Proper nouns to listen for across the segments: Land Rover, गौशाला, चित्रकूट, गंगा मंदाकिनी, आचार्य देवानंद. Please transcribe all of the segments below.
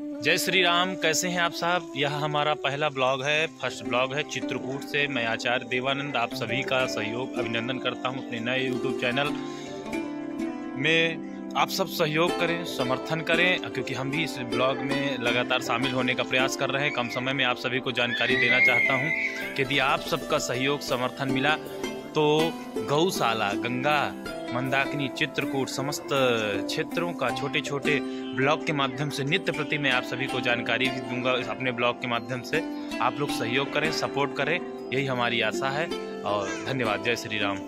जय श्री राम। कैसे हैं आप साहब। यह हमारा पहला ब्लॉग है, फर्स्ट ब्लॉग है चित्रकूट से। मैं आचार्य देवानंद आप सभी का सहयोग अभिनंदन करता हूं अपने नए यूट्यूब चैनल में। आप सब सहयोग करें, समर्थन करें, क्योंकि हम भी इस ब्लॉग में लगातार शामिल होने का प्रयास कर रहे हैं। कम समय में आप सभी को जानकारी देना चाहता हूँ कि यदि आप सबका सहयोग समर्थन मिला तो गौशाला, गंगा मंदाकिनी, चित्रकूट समस्त क्षेत्रों का छोटे छोटे ब्लॉग के माध्यम से नित्य प्रति मैं आप सभी को जानकारी भी दूंगा। अपने ब्लॉग के माध्यम से आप लोग सहयोग करें, सपोर्ट करें, यही हमारी आशा है। और धन्यवाद। जय श्री राम।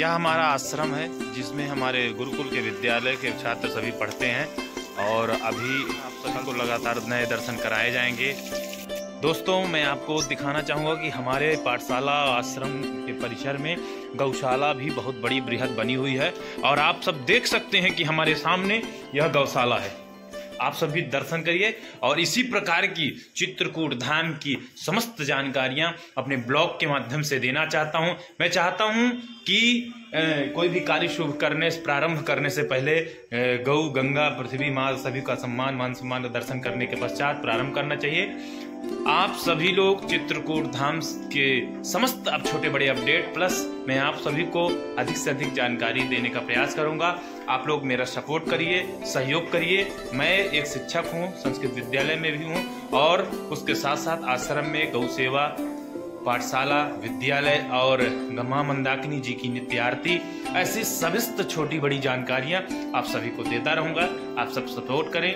यह हमारा आश्रम है जिसमें हमारे गुरुकुल के विद्यालय के छात्र सभी पढ़ते हैं और अभी आप सभी को लगातार नए दर्शन कराए जाएंगे। दोस्तों, मैं आपको दिखाना चाहूँगा कि हमारे पाठशाला आश्रम के परिसर में गौशाला भी बहुत बड़ी बृहद बनी हुई है और आप सब देख सकते हैं कि हमारे सामने यह गौशाला है। आप सब भी दर्शन करिए और इसी प्रकार की चित्रकूट धाम की समस्त जानकारियाँ अपने ब्लॉग के माध्यम से देना चाहता हूँ। मैं चाहता हूँ कि कोई भी कार्य शुभ करने प्रारंभ करने से पहले गौ, गंगा, पृथ्वी माँ सभी का सम्मान, मान सम्मान का दर्शन करने के पश्चात प्रारंभ करना चाहिए। आप सभी लोग चित्रकूट धाम के समस्त अब छोटे बड़े अपडेट प्लस मैं आप सभी को अधिक से अधिक जानकारी देने का प्रयास करूंगा। आप लोग मेरा सपोर्ट करिए, सहयोग करिए। मैं एक शिक्षक हूं, संस्कृत विद्यालय में भी हूं और उसके साथ साथ आश्रम में गौ सेवा, पाठशाला, विद्यालय और गंगा मंदाकिनी जी की नित्य आरती, ऐसी समस्त छोटी बड़ी जानकारियाँ आप सभी को देता रहूँगा। आप सब सपोर्ट करें,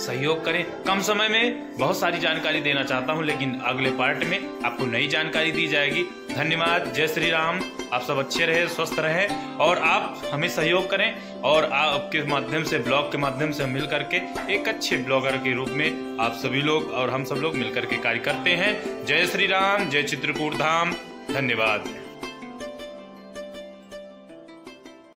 सहयोग करें। कम समय में बहुत सारी जानकारी देना चाहता हूं, लेकिन अगले पार्ट में आपको नई जानकारी दी जाएगी। धन्यवाद। जय श्री राम। आप सब अच्छे रहे, स्वस्थ रहे और आप हमें सहयोग करें और आपके माध्यम से, ब्लॉग के माध्यम से मिल करके एक अच्छे ब्लॉगर के रूप में आप सभी लोग और हम सब लोग मिल करके कार्य करते हैं। जय श्री राम। जय चित्रकूट धाम। धन्यवाद।